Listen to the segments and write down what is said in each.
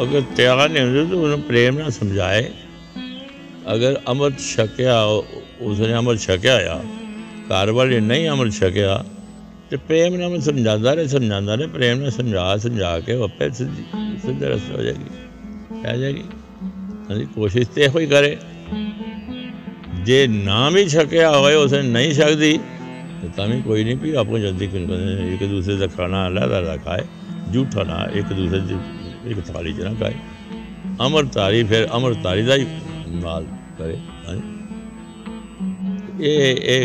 अगर त्यागा नहीं होते तो उन्हें प्रेम ना समझाए। अगर अमर छक्या उसने अमर छक्याया घर वाले नहीं अमर छक्या तो प्रेम ने हमें समझाता रहे प्रेम ने समझा के वापस सीधे रास्ते हो जाएगी हाँ जी। कोशिश तो यही करे जे ना भी छक्या होए उसने नहीं छक दी तो तभी कोई नहीं भी आपको जल्दी एक दूसरे का खाना अलग अलग खाए, झूठा ना एक दूसरे एक थाली च ना खाए। अमर तारी फिर अमर तारी का ही माल करे। ये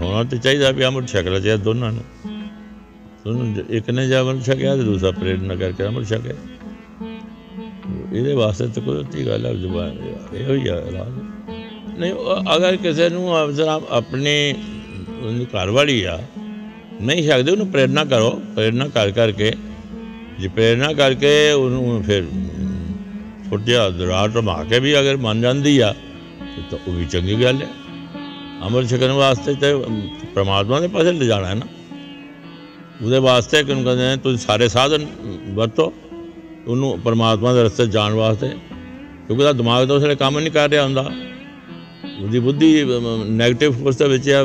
होना तो चाहिए भी अमर छकना चाहिए दोनों ने, दोनों एक ने जब अमर छकया तो दूसरा प्रेरणा करके अमर छकया। ये वास्ते तो कुदरती गल है जुबान राज नहीं। अगर किसी को अपनी घरवाली आ नहीं सकते उन्हें प्रेरणा करो, प्रेरणा कर करके जी प्रेरणा करके उन्होंने फिर छोटिया दरार टमा के भी अगर मन जाती है तो वह भी चंगी गल है। अमर छकन वास्ते तो परमात्मा के पास ले जाना है ना, उसके वास्ते कहते तुम सारे साधन वरतो उन्होंने परमात्मा के रस्ते जाने वास्ते, क्योंकि दिमाग तो उसने काम नहीं कर रहा होंगे, उसकी बुद्धि नैगेटिव फोर्स के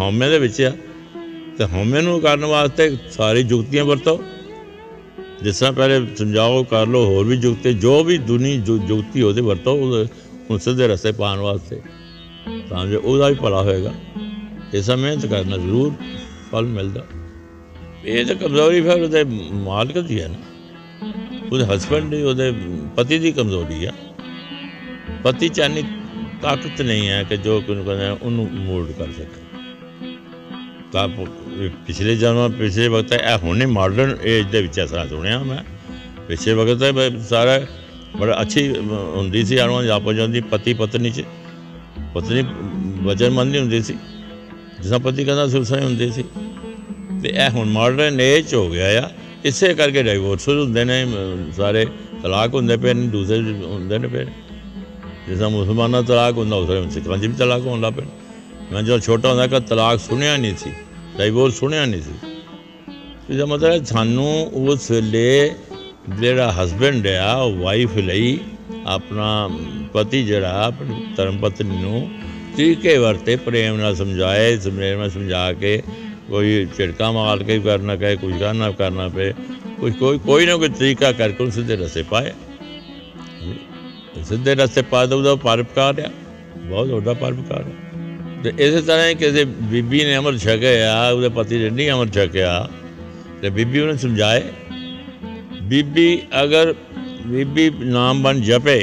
हौमे के हौमे को करने वास्ते सारी जुगतियाँ वरतो। जिस तरह पहले समझाओ कर लो होर भी जुगते जो भी दुनिया जुगती होती वरतो उन सीधे रस्ते पाने वास्ते समझो उसका भी भला होएगा। इस मेहनत करना जरूर फल मिलता। ये तो कमजोरी फिर उसके मालिक की है ना, उसके हस्बैंड की उसके पति की कमजोरी है। पति च इतनी ताकत नहीं है कि जो उन्होंने मोल्ड कर सके। पिछले जन्म पिछले वक्त हमने मॉडर्न एज के ऐसा सुनिया मैं पिछले वक्त सारा बड़ा अच्छी होंगी सी आपस जाती पति पत्नी च पत्नी वचनबंद नहीं होंगी सी जिसका पति कहता उस तरह होंगी सी। तो यह हूँ मॉडर्न एज हो गया या इस करके डाइवोर्स होंगे ने सारे तलाक होंगे पे ने दूसरे होंगे ने पे जिस मुसलमाना तलाक होंगे उस तरह सिखा भी तलाक होने लग पे। मैं जो छोटा होता का तलाक सुनिया नहीं सी, डाइवोर्स सुनिया नहीं सी। इसका मतलब सानू उस वेले जो हसबैंड आ वाइफ लई अपना पति जरा अपनी धर्म पत्नी को तरीके वरते प्रेम न समझाए, प्रेम न समझा के कोई झिड़का मार के करना कहे कुछ करना पे कुछ कोई ना कोई तरीका करके उन सीधे रस्ते पाए। सीधे रस्ते पाए तो उसका परोपकार है, बहुत बड़ा परोपकार है। तो इस तरह किसी बीबी ने अमर छकया उसके पति ने नहीं अमर छकया तो बीबी उन्हें समझाए। बीबी अगर बीबी नाम बन जपे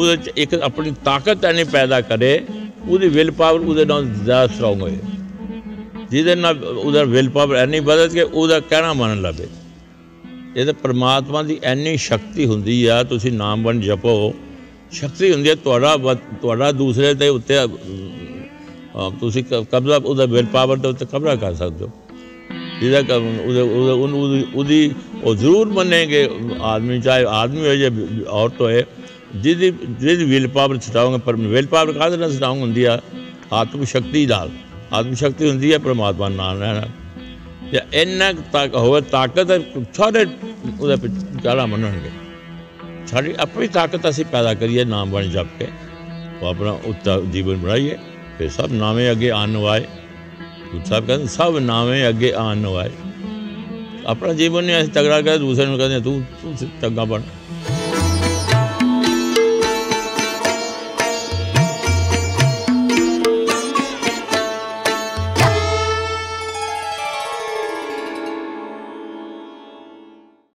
उस एक अपनी ताकत ऐनी पैदा करे उसकी विल पावर उसके नाल ज़्यादा स्ट्रोंग होए जिसके नाल उसका विल पावर ऐनी बदल के उसका कहना मन लगे। ये तो परमात्मा की ऐनी शक्ति होंगी है, तुसी नाम बन जपो शक्ति होंगी है दूसरे के उत्ते तुसी कब्जा उसका विल पावर के उत्ते कब्जा कर सकते हो। जिसका जरूर मनेंगे आदमी चाहे आदमी हो या औरत हो जिस विल पावर सटाओगे पर विल पावर कहाँ सटाउंग होंगी है आत्मशक्ति नाल। आत्मशक्ति होंगी है परमात्मा नाल या इन्ना हो ताकत सारे उसका गला मनणगे। सारी अपनी ताकत असी पैदा करिए नाम बन जप के अपना उत्ता जीवन बनाइए फिर सब नामे अगे आन आए। सब कहते सब नामे अगे आन आए अपना जीवन नहीं अस तगड़ा कर दूसरे कहते तू तू चंगा बन।